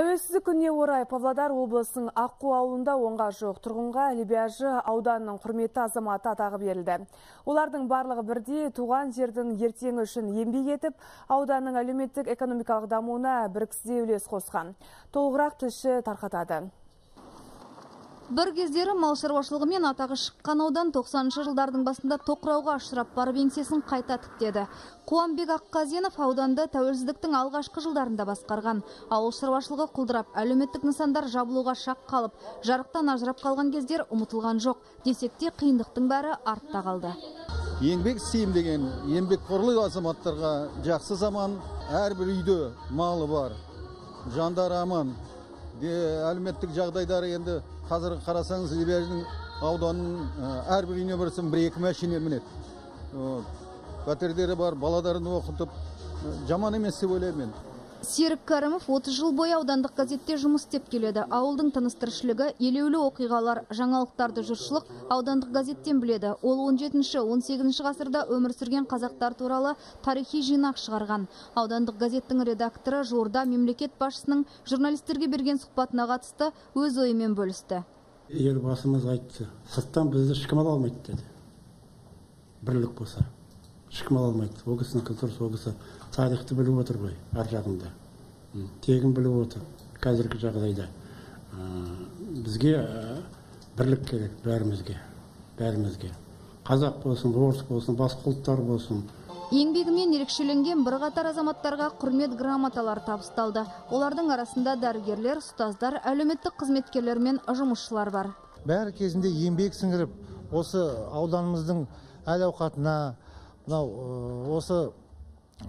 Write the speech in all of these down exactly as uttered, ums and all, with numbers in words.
Тәуелсіздік күніне орай Павлодар облысының Аққу ауылында онға жоқ тұрғынға Лебяжі ауданының құрметті азаматы атағы берілді. Олардың барлығы бірдей туған жердің ертеңі үшін еңбек етіп, ауданның әлеуметтік экономикалық дамуына бір кісідей үлес қосқан. Толығырақ тілші тарқатады. Бір кездері мал шаруашылығымен атағы шыққан аудан тоқсаныншы жылдардың басында тоқырауға ұшырап барып еңсесін қайта тіктеді. Қуанбек Аққазенов ауданды тәуелсіздіктің алғашқы жылдарында басқарған. Ауыл шаруашылығы құлдырап, әлеуметтік нысандар жабылуға шақ қалып, жарықтан ажырап қалған кездер ұмытылған жоқ. Десек те қиындықтың бәрі артта қалды. Еңбек сыйым деген еңбекқорлық азаматтарға жақсы заман, әрбір үйде малы бар, жандар аман. Әлеуметтік жағдайдары енді қазір қарасаңыз Лебяжінің ауданының әрбір үйіне барсаң бір-екі машина мінеді. Пәтерлері бар, балаларын оқытып, жаман емес деп ойлаймын мен. Серік Кәрімов отыз жыл бойы аудандық газетте жұмыс істеп келеді. Ауылдың тыныс-тіршілігі, елеулі оқиғалар, жаңалықтарды жұртшылық аудандық газеттен біледі. Ол он жетінші он сегізінші ғасырда өмір сүрген қазақтар туралы тарихи жинақ шығарған. Аудандық газеттің редакторы жорда мемлекет басшысының журналистерге берген сұхбатына қатысты өз ойымен бөлісті. Елбасымыз айтты, сырттан бізді шыққымал алмайды деді. Бірлік болса. Шықмал алмайды. Оғысының консорсы оғысы тарихты біліп отыр бай, аржағында. Тегін біліп отыр, қазіргі жағдайда. Бізге бірлік керек, бәрімізге, бәрімізге. Қазақ болсын, орыс болсын, басқа ұлттар болсын. Еңбегімен ерекшеленген бірқатар азаматтарға құрмет грамоталар табысталды. Олардың арасында дәрігерлер, ұстаздар, әлеуметтік қызметкерлер мен жұмысшылар бар. Бәрі кезінде еңбек сіңіріп, осы ауданымыздың әл-ауқатына осы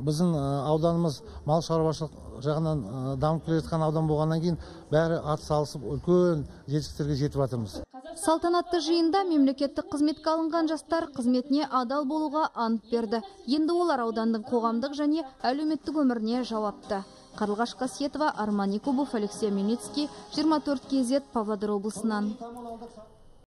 біздің ауданымыз мал шаруашылық жағынан дамып келе жатқан аудан болғаннан кейін бәрі ат салысып үлкен жетістіктерге жетіп жатырмыз. Салтанатты жиында мемлекеттік қызметке алынған жастар қызметіне адал болуға ант берді. Енді олар аудандың қоғамдық және әлеуметтік өміріне жауапты. Қарлығаш Қасиетова, Арман Якубов, Алексей Миницкий, жиырма төрт кей зет, Павлодар облысынан.